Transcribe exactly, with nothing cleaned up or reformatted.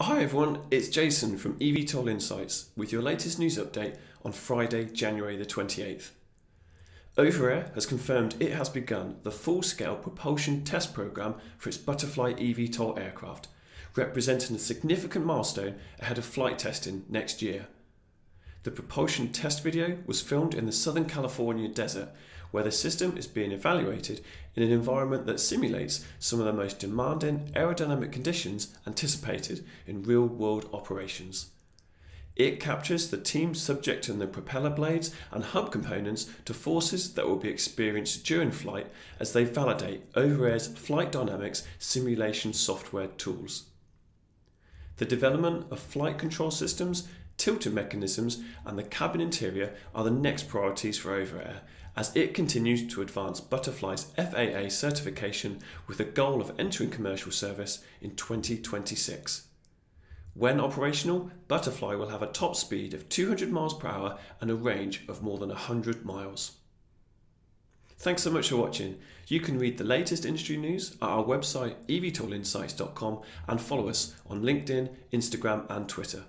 Hi everyone, it's Jason from eVTOL Insights with your latest news update on Friday, January the twenty-eighth. Overair has confirmed it has begun the full-scale propulsion test program for its Butterfly eVTOL aircraft, representing a significant milestone ahead of flight testing next year. The propulsion test video was filmed in the Southern California desert, where the system is being evaluated in an environment that simulates some of the most demanding aerodynamic conditions anticipated in real-world operations. It captures the team subjecting the propeller blades and hub components to forces that will be experienced during flight as they validate Overair's flight dynamics simulation software tools. The development of flight control systems, tilting mechanisms and the cabin interior are the next priorities for Overair as it continues to advance Butterfly's F A A certification with the goal of entering commercial service in twenty twenty-six. When operational, Butterfly will have a top speed of two hundred miles per hour and a range of more than one hundred miles. Thanks so much for watching. You can read the latest industry news at our website e V tol insights dot com and follow us on LinkedIn, Instagram and Twitter.